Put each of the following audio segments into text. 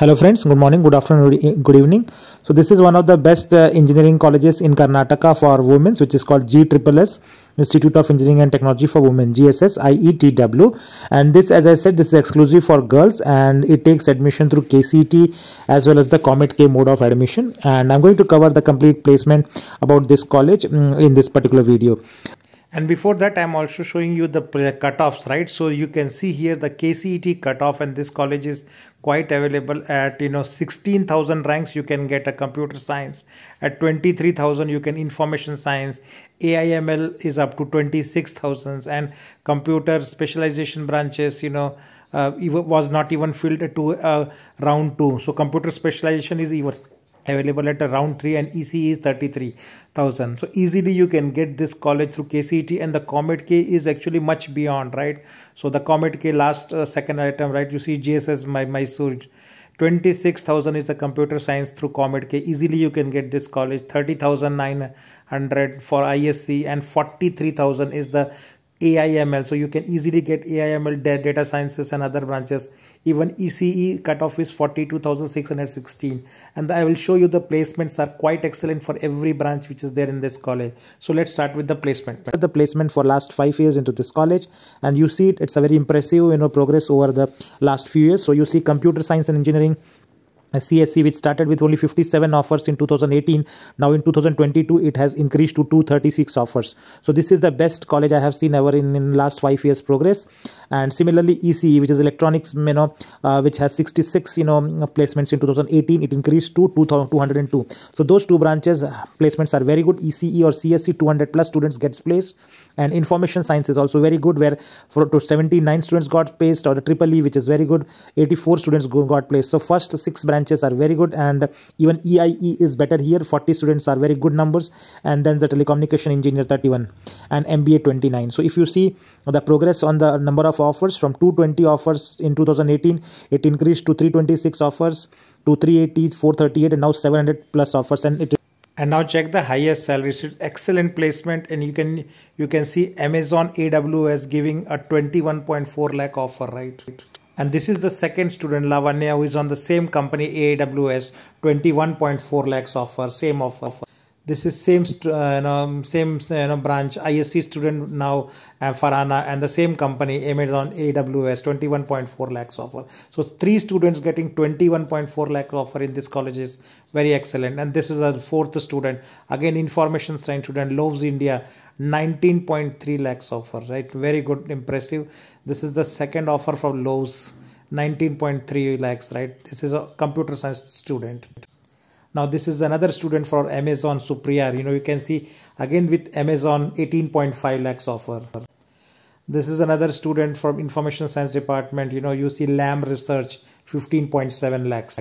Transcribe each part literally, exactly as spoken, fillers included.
Hello friends, good morning, good afternoon, good evening. So this is one of the best uh, engineering colleges in Karnataka for women, which is called G S S S Institute of Engineering and Technology for Women, G S S I E T W. And this, as I said, this is exclusive for girls and it takes admission through K C E T as well as the COMEDK mode of admission. And I'm going to cover the complete placement about this college in this particular video. And before that, I'm also showing you the cutoffs, right? So you can see here the K C E T cutoff, and this college is quite available at, you know, sixteen thousand ranks. You can get a computer science at twenty-three thousand. You can information science, A I M L is up to twenty-six thousand, and computer specialization branches, you know, uh, was not even filled to uh, round two. So computer specialization is even available at around three, and E C E is thirty-three thousand. So easily you can get this college through K C E T, and the COMEDK is actually much beyond, right? So the COMEDK last uh, second item, right? You see J S S my Mysore, twenty-six thousand is the computer science through COMEDK. Easily you can get this college. Thirty thousand nine hundred for I S C, and forty-three thousand is the A I M L. So you can easily get A I M L, data sciences and other branches. Even E C E cutoff is forty-two thousand six hundred sixteen, and I will show you the placements are quite excellent for every branch which is there in this college. So let's start with the placement. The placement for last five years into this college, and you see it, it's a very impressive, you know, progress over the last few years. So you see computer science and engineering, C S E, which started with only fifty-seven offers in two thousand eighteen, now in two thousand twenty-two it has increased to two hundred thirty-six offers. So this is the best college I have seen ever in, in last five years progress. And similarly E C E, which is electronics, you know, uh, which has sixty-six, you know, placements in two thousand eighteen, it increased to two thousand two hundred two. So those two branches placements are very good. E C E or C S E, two hundred plus students gets placed, and information science is also very good, where for to seventy-nine students got placed, or the triple E, which is very good, eighty-four students got placed. So first six branches are very good, and even E I E is better here. forty students are very good numbers, and then the telecommunication engineer thirty-one and M B A twenty-nine. So if you see the progress on the number of offers, from two hundred twenty offers in two thousand eighteen it increased to three hundred twenty-six offers, to three hundred eighty, four hundred thirty-eight, and now seven hundred plus offers. And it And now check the highest salaries. Excellent placement, and you can you can see Amazon A W S giving a twenty-one point four lakh offer, right? And this is the second student, Lavanya, who is on the same company, A W S, twenty-one point four lakhs offer, same offer. This is same uh, you know, same you know, branch, I S C student now, uh, Farana, and the same company, Amazon A W S, twenty-one point four lakhs offer. So three students getting twenty-one point four lakh offer in this college is very excellent. And this is our fourth student, again information science student, Lowe's India, nineteen point three lakhs offer, right? Very good, impressive. This is the second offer from Lowe's, nineteen point three lakhs, right? This is a computer science student. Now this is another student for Amazon, Supriya. You know, you can see again with Amazon, eighteen point five lakhs offer. This is another student from Information Science Department. You know, you see Lam Research, fifteen point seven lakhs.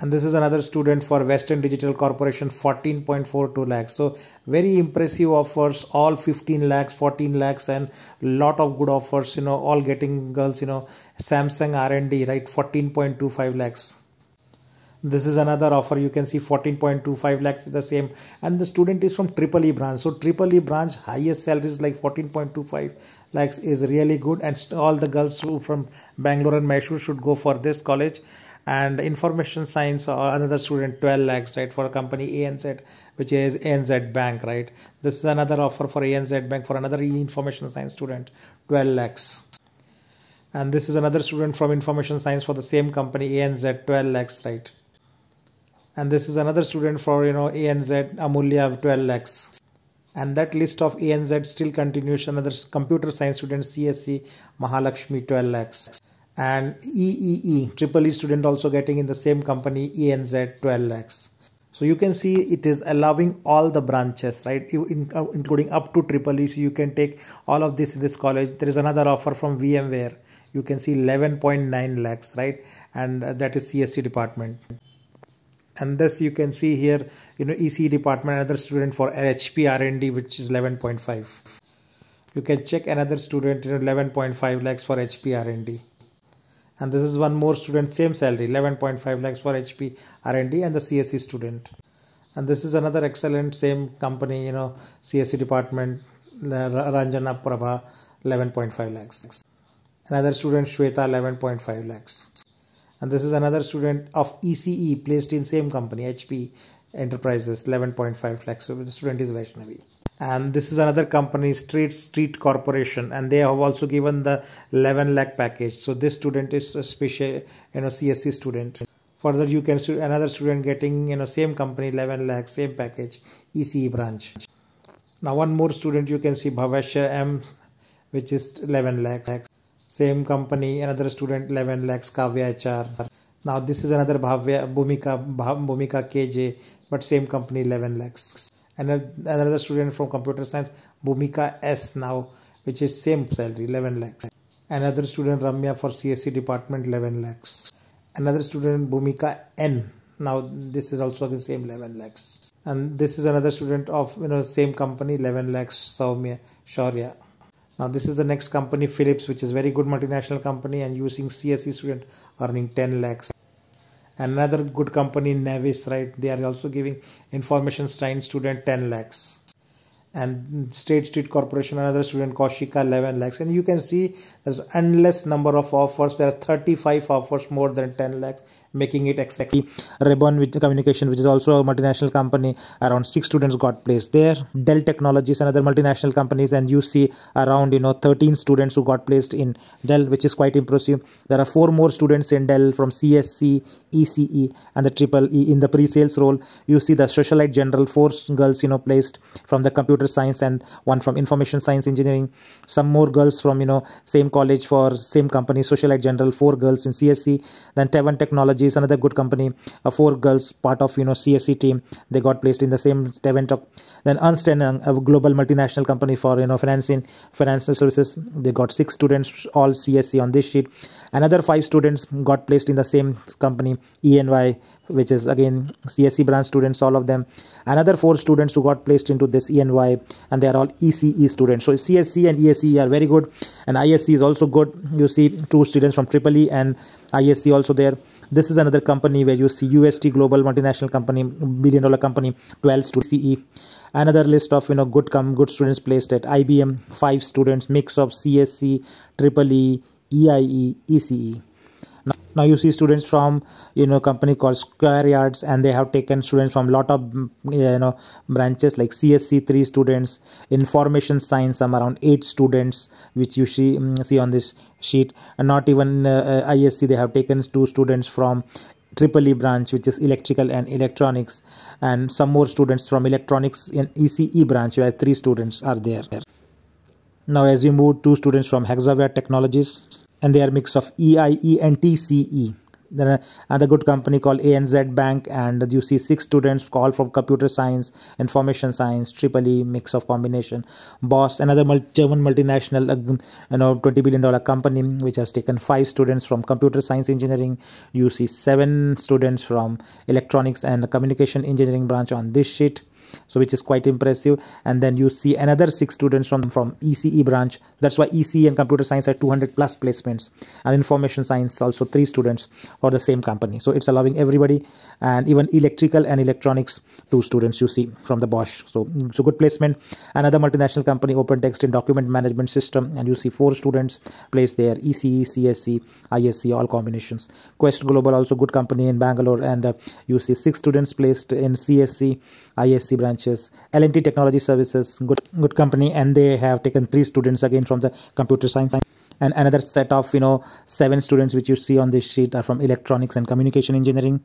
And this is another student for Western Digital Corporation, fourteen point four two lakhs. So very impressive offers, all fifteen lakhs, fourteen lakhs, and lot of good offers, you know, all getting girls, you know, Samsung R and D, right, fourteen point two five lakhs. This is another offer, you can see fourteen point two five lakhs, the same, and the student is from triple E branch. So triple E branch highest salaries like fourteen point two five lakhs is really good, and all the girls who from Bangalore and Mysore should go for this college. And information science, or another student, twelve lakhs, right, for a company A N Z, which is A N Z Bank, right? This is another offer for A N Z Bank for another information science student, twelve lakhs. And this is another student from information science for the same company, A N Z, twelve lakhs, right? And this is another student for, you know, A N Z, Amulya, twelve lakhs. And that list of A N Z still continues. Another computer science student, C S E, Mahalakshmi, twelve lakhs. And E E E, triple E student also getting in the same company, A N Z, twelve lakhs. So you can see it is allowing all the branches, right, including up to triple E. So you can take all of this in this college. There is another offer from VMware. You can see eleven point nine lakhs, right? And that is C S E department. And this you can see here, you know, E C E department, another student for H P R and D, which is eleven point five. You can check another student, you know, eleven point five lakhs for H P R and D. And this is one more student, same salary, eleven point five lakhs for H P R and D, and the C S E student. And this is another excellent, same company, you know, C S E department, Ranjana Prabha, eleven point five lakhs. Another student, Shweta, eleven point five lakhs. And this is another student of E C E placed in same company, H P Enterprises, eleven point five lakhs. So the student is Vaishnavi. And this is another company, State Street Corporation, and they have also given the eleven lakh package. So this student is a special, you know, C S E student. Further, you can see another student getting, you know, same company, eleven lakh, same package, E C E branch. Now one more student you can see, Bhavashya M, which is eleven lakhs. Same company, another student eleven lakhs, Kavya H R. Now this is another Bhavya, Bhumika, Bhumika K J, but same company, eleven lakhs. And another student from computer science, Bhumika S now, which is same salary, eleven lakhs. Another student, Ramya, for C S E department, eleven lakhs. Another student, Bhumika N. Now this is also the same eleven lakhs. And this is another student of, you know, same company, eleven lakhs, Soumya Shaurya. Now this is the next company, Philips, which is very good multinational company, and using C S E student earning ten lakhs. Another good company, Navis, right? They are also giving information science student ten lakhs. And State Street Corporation, another student, Kaushika, eleven lakhs. And you can see there's endless number of offers. There are thirty-five offers more than ten lakhs, making it exactly. Ribbon with Communication, which is also a multinational company, around six students got placed there. Dell Technologies and other multinational companies, and you see around, you know, thirteen students who got placed in Dell, which is quite impressive. There are four more students in Dell from C S C, E C E, and the triple E in the pre-sales role. You see the Societe Generale, four girls, you know, placed from the computer science, and one from information science engineering. Some more girls from, you know, same college for same company, Societe Generale, four girls in C S C. Then Taiwan Technology is another good company, uh, four girls part of, you know, C S C team, they got placed in the same Taiwan talk. Then Ernst and Young, a global multinational company for, you know, financing financial services, they got six students, all C S C on this sheet. Another five students got placed in the same company, E N Y, which is again C S E branch students, all of them. Another four students who got placed into this E N Y, and they are all E C E students. So C S E and E S E are very good, and I S C is also good. You see two students from triple E and I S C also there. This is another company where you see U S T, global multinational company, billion dollar company, twelve to C E. Another list of, you know, good com good students placed at I B M, five students, mix of C S E, triple E, E I E, E C E. Now you see students from, you know, company called Square Yards, and they have taken students from lot of, you know, branches like C S C, three students, information science, some around eight students, which you see see on this sheet. And not even uh, I S C, they have taken two students from triple E branch, which is electrical and electronics, and some more students from electronics in E C E branch, where three students are there. Now as we move, two students from Hexaware Technologies, and they are mix of E I E and T C E. Then another good company called A N Z Bank, and you see six students called from computer science, information science, triple E, mix of combination. Boss, another multi German multinational, you know, twenty billion dollar company, which has taken five students from computer science engineering. You see seven students from electronics and communication engineering branch on this sheet, so which is quite impressive. And then you see another six students from from E C E branch. That's why E C E and computer science had two hundred plus placements, and information science also three students for the same company. So it's allowing everybody, and even electrical and electronics, two students you see from the Bosch. So so good placement. Another multinational company, Open Text, in document management system, and you see four students placed there, E C E, C S E, I S C, all combinations. Quest Global, also good company in Bangalore, and uh, you see six students placed in C S E, I S C branches. L and T Technology Services, good good company, and they have taken three students again from the computer science. And another set of, you know, seven students which you see on this sheet are from electronics and communication engineering.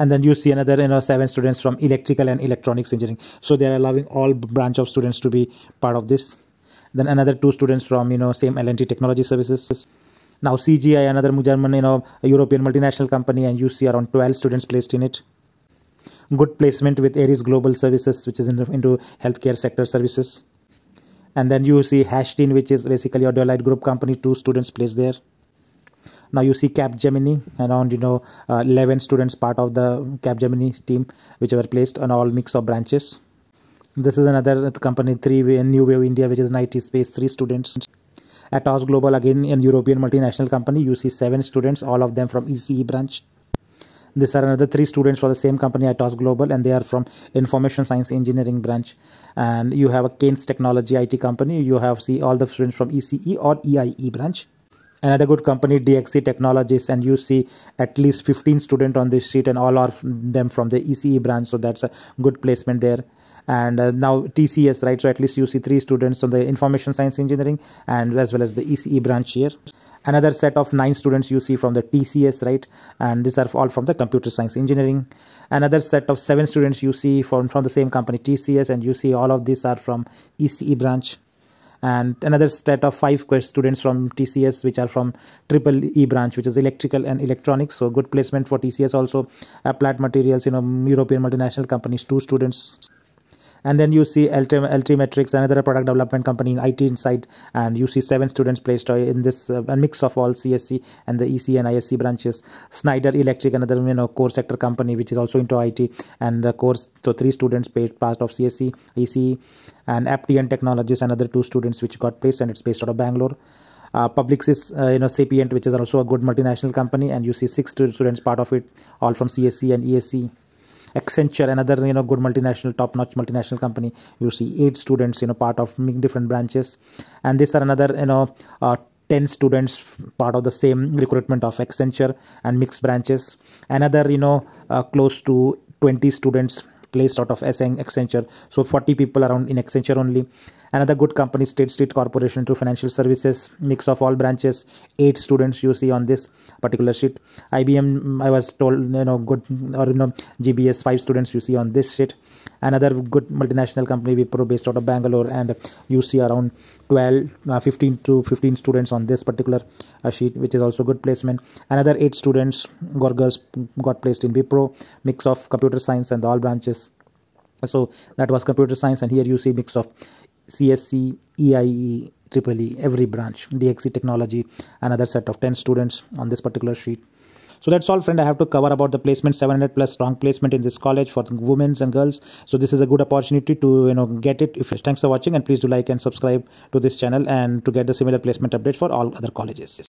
And then you see another, you know, seven students from electrical and electronics engineering. So they are allowing all branch of students to be part of this. Then another two students from, you know, same L and T Technology Services. Now C G I, another German, you know, European multinational company, and you see around twelve students placed in it. Good placement with Aries Global Services, which is in, into healthcare sector services. And then you see Hashtin, which is basically a Deloitte Group company, two students placed there. Now you see Capgemini, around, you know, uh, eleven students part of the Capgemini team, which were placed on all mix of branches. This is another company, three New Wave India, which is an I T space, three students. Atos Global, again an European multinational company, you see seven students, all of them from E C E branch. These are another three students for the same company, Atos Global, and they are from information science engineering branch. And you have a Keynes Technology I T company. You have see all the students from E C E or E I E branch. Another good company, D X C Technologies, and you see at least fifteen students on this sheet, and all are them from the E C E branch, so that's a good placement there. And uh, now T C S, right? So at least you see three students on the information science engineering and as well as the E C E branch here. Another set of nine students you see from the T C S, right? And these are all from the computer science engineering. Another set of seven students you see from, from the same company T C S, and you see all of these are from E C E branch. And another set of five students from T C S, which are from triple E branch, which is electrical and electronics. So good placement for T C S also. Applied materials, you know, European multinational companies, two students. And then you see L T Metrics, another product development company in I T Insight, and you see seven students placed in this uh, a mix of all C S E and the E C and I S C branches. Snyder Electric, another you know core sector company which is also into I T, and the course, so three students paid part of C S E, E C E, and Aptian Technologies, another two students which got placed, and it's based out of Bangalore. Uh, Publicis, uh, you know, Sapient, which is also a good multinational company, and you see six students part of it, all from C S E and E S C. Accenture, another you know good multinational, top-notch multinational company. You see eight students, you know, part of different branches, and these are another you know uh, ten students part of the same recruitment of Accenture and mixed branches. Another you know uh, close to twenty students placed out of Accenture, so forty people around in Accenture only. Another good company, State Street Corporation, through financial services, mix of all branches, eight students you see on this particular sheet. I B M, I was told, you know, good, or you know, G B S, five students you see on this sheet. Another good multinational company, Wipro, based out of Bangalore, and you see around twelve, uh, fifteen to fifteen students on this particular uh, sheet, which is also good placement. Another eight students, girls, got placed in Wipro, mix of computer science and all branches. So that was computer science, and here you see mix of C S E, E I E, triple E, every branch. D X C Technology, another set of ten students on this particular sheet. So that's all, friend, I have to cover about the placement. Seven hundred plus strong placement in this college for women and girls, so this is a good opportunity to you know get it. If thanks for watching, and please do like and subscribe to this channel and to get the similar placement updates for all other colleges.